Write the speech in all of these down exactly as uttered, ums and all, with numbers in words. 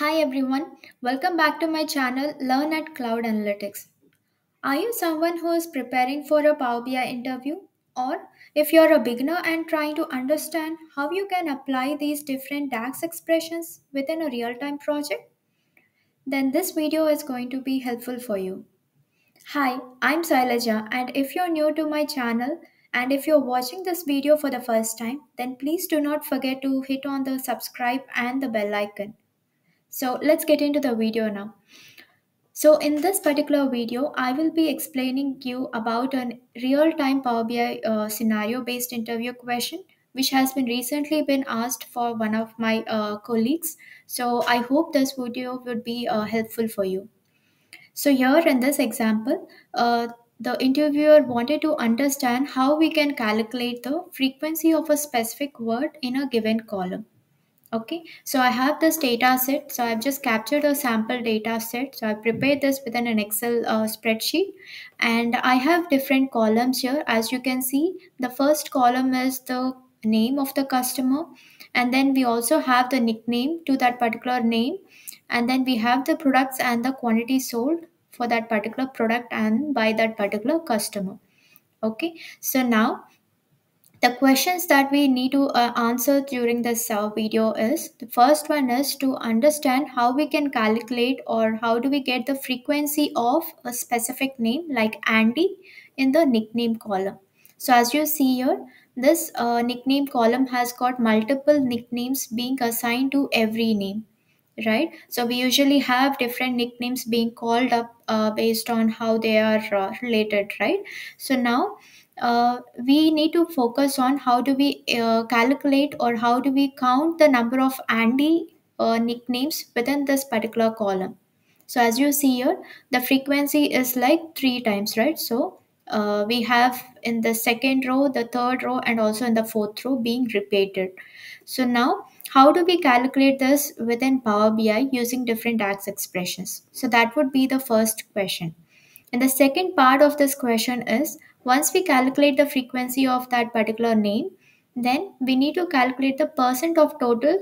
Hi everyone, welcome back to my channel Learn at Cloud Analytics. Are you someone who is preparing for a Power B I interview? Or if you're a beginner and trying to understand how you can apply these different DAX expressions within a real-time project? Then this video is going to be helpful for you. Hi, I'm Sailaja, and if you're new to my channel and if you're watching this video for the first time, then please do not forget to hit on the subscribe and the bell icon. So let's get into the video now. So in this particular video, I will be explaining you about a real-time Power B I uh, scenario-based interview question, which has been recently been asked for one of my uh, colleagues. So I hope this video would be uh, helpful for you. So here in this example, uh, the interviewer wanted to understand how we can calculate the frequency of a specific word in a given column. Okay, so I have this data set. So I've just captured a sample data set. So I prepared this within an Excel uh, spreadsheet, and I have different columns here. As you can see, the first column is the name of the customer, and then we also have the nickname to that particular name, and then we have the products and the quantity sold for that particular product and by that particular customer. Okay, so now the questions that we need to uh, answer during this uh, video is, the first one is to understand how we can calculate or how do we get the frequency of a specific name like Andy in the nickname column. So as you see here, this uh, nickname column has got multiple nicknames being assigned to every name, right? So we usually have different nicknames being called up uh, based on how they are uh, related, right? So now Uh, we need to focus on how do we uh, calculate or how do we count the number of Andy uh, nicknames within this particular column. So as you see here, the frequency is like three times, right? So uh, we have in the second row, the third row, and also in the fourth row being repeated. So now how do we calculate this within Power B I using different DAX expressions? So that would be the first question. And the second part of this question is, once we calculate the frequency of that particular name, then we need to calculate the percent of total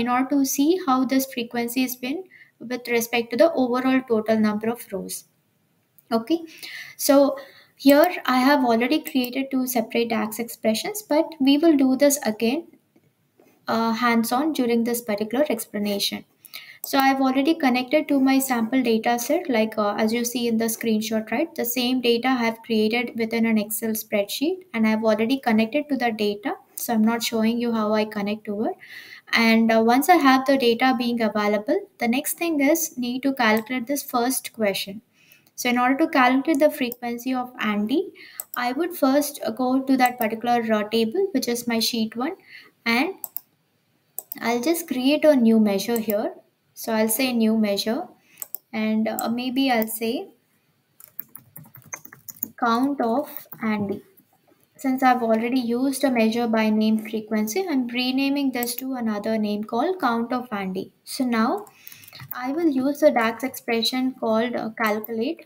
in order to see how this frequency has been with respect to the overall total number of rows. Okay, so here I have already created two separate DAX expressions, but we will do this again uh, hands-on during this particular explanation. So I've already connected to my sample data set, like uh, as you see in the screenshot, right? The same data I have created within an Excel spreadsheet, and I've already connected to the data. So I'm not showing you how I connect to it. And uh, once I have the data being available, the next thing is need to calculate this first question. So in order to calculate the frequency of Andy, I would first go to that particular raw table, which is my sheet one, and I'll just create a new measure here. So I'll say new measure, and uh, maybe I'll say count of Andy. Since I've already used a measure by name frequency, I'm renaming this to another name called count of Andy. So now I will use the DAX expression called uh, calculate,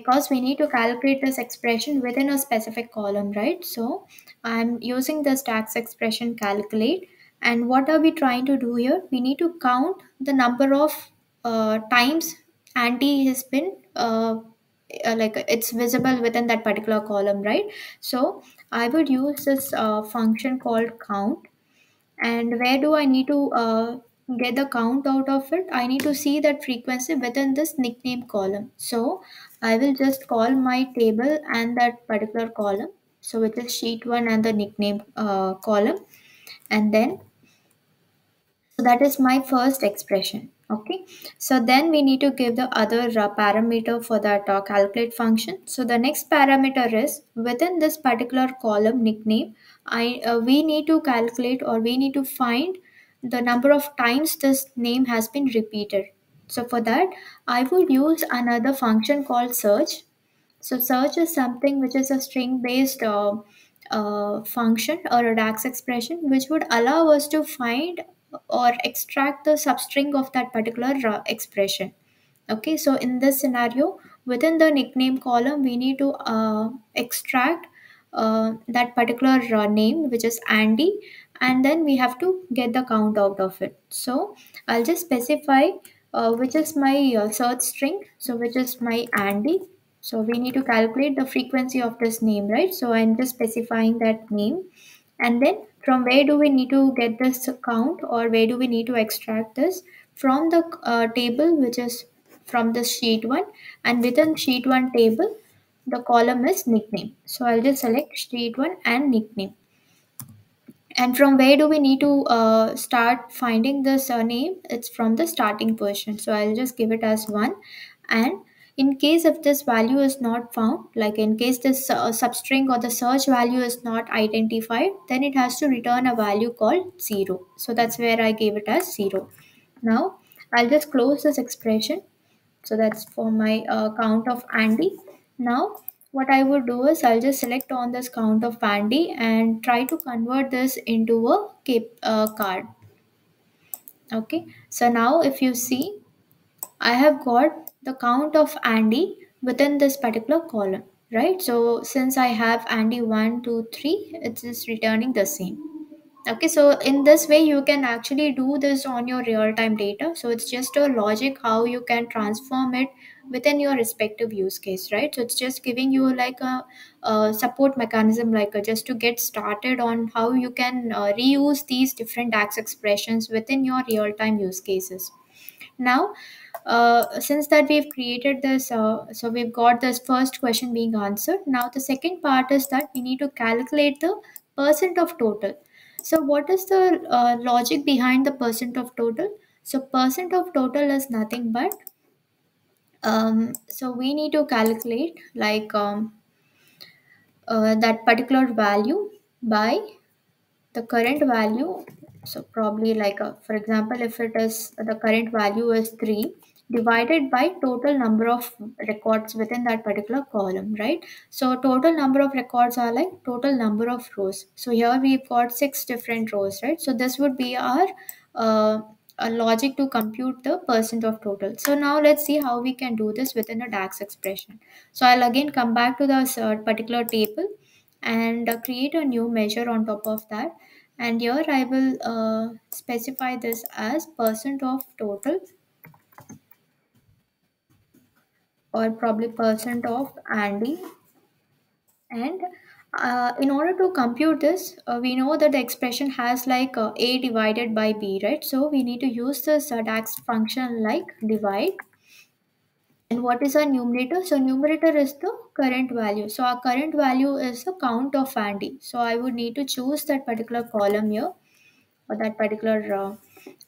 because we need to calculate this expression within a specific column, right? So I'm using this DAX expression calculate. And what are we trying to do here? We need to count the number of uh, times Andy has been, uh, like it's visible within that particular column, right? So I would use this uh, function called count. And where do I need to uh, get the count out of it? I need to see that frequency within this nickname column. So I will just call my table and that particular column. So which is sheet one and the nickname uh, column. And then, so that is my first expression. Okay, so then we need to give the other uh, parameter for that uh, calculate function. So the next parameter is, within this particular column nickname, I uh, we need to calculate or we need to find the number of times this name has been repeated. So for that, I would use another function called search. So search is something which is a string based uh, Uh, function or a DAX expression, which would allow us to find or extract the substring of that particular raw expression. Okay, so in this scenario, within the nickname column, we need to uh, extract uh, that particular raw name, which is Andy, and then we have to get the count out of it. So I'll just specify uh, which is my uh, search string, so which is my Andy. So we need to calculate the frequency of this name, right? So I'm just specifying that name, and then from where do we need to get this count, or where do we need to extract this? From the uh, table, which is from the sheet one, and within sheet one table the column is nickname. So I'll just select sheet one and nickname. And from where do we need to uh, start finding the surname? It's from the starting position. So I'll just give it as one. And in case if this value is not found, like in case this uh, substring or the search value is not identified, then it has to return a value called zero. So that's where I gave it as zero. Now I'll just close this expression. So that's for my uh, count of Andy. Now what I would do is I'll just select on this count of Andy and try to convert this into a cape, uh, card. Okay, so now if you see, I have got the count of Andy within this particular column, right? So since I have Andy one, two, three, it's just returning the same. Okay, so in this way you can actually do this on your real-time data. So it's just a logic how you can transform it within your respective use case, right? So it's just giving you like a, a support mechanism, like a, just to get started on how you can uh, reuse these different DAX expressions within your real-time use cases. Now uh, since that we've created this, uh, so we've got this first question being answered. Now the second part is that we need to calculate the percent of total. So what is the uh, logic behind the percent of total? So percent of total is nothing but, um, so we need to calculate like um, uh, that particular value by the current value. So probably like, a, for example, if it is the current value is three divided by total number of records within that particular column, right? So total number of records are like total number of rows. So here we've got six different rows, right? So this would be our uh, a logic to compute the percent of total. So now let's see how we can do this within a DAX expression. So I'll again come back to this uh, particular table and uh, create a new measure on top of that. And here I will uh, specify this as percent of total, or probably percent of Andy. And uh, in order to compute this, uh, we know that the expression has like uh, A divided by B, right? So we need to use this uh, DAX function like divide. And what is our numerator? So numerator is the current value. So our current value is the count of Andy. So I would need to choose that particular column here, or that particular uh,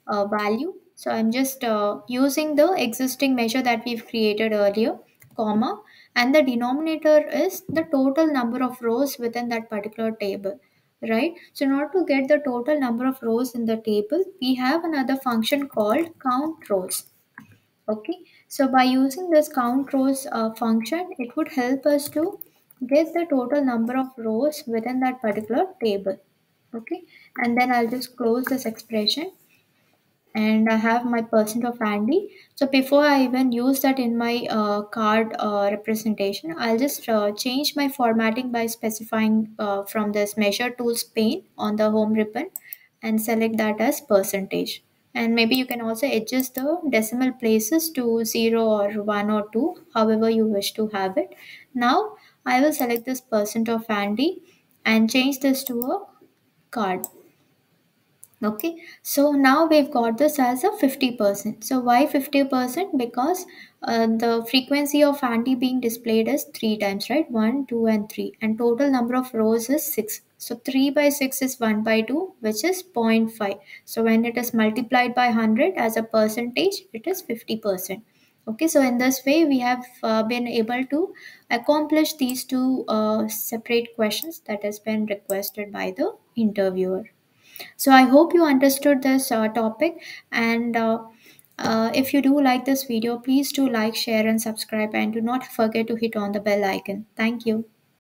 uh, value. So I'm just uh, using the existing measure that we've created earlier, comma, and the denominator is the total number of rows within that particular table, right? So in order to get the total number of rows in the table, we have another function called count rows. Okay, so by using this count rows uh, function, it would help us to get the total number of rows within that particular table. Okay, and then I'll just close this expression. And I have my percent of Andy. So before I even use that in my uh, card uh, representation, I'll just uh, change my formatting by specifying uh, from this measure tools pane on the home ribbon and select that as percentage. And maybe you can also adjust the decimal places to zero or one or two, however you wish to have it. Now I will select this percent of Andy and change this to a card. Okay, so now we've got this as a fifty percent. So why fifty percent? Because uh, the frequency of Andy being displayed is three times, right? one, two and three, and total number of rows is six. So three by six is one by two, which is zero point five. So when it is multiplied by one hundred as a percentage, it is fifty percent. Okay, so in this way we have uh, been able to accomplish these two uh, separate questions that has been requested by the interviewer. So I hope you understood this uh, topic, and uh, uh, if you do like this video, please do like, share and subscribe, and do not forget to hit on the bell icon. Thank you.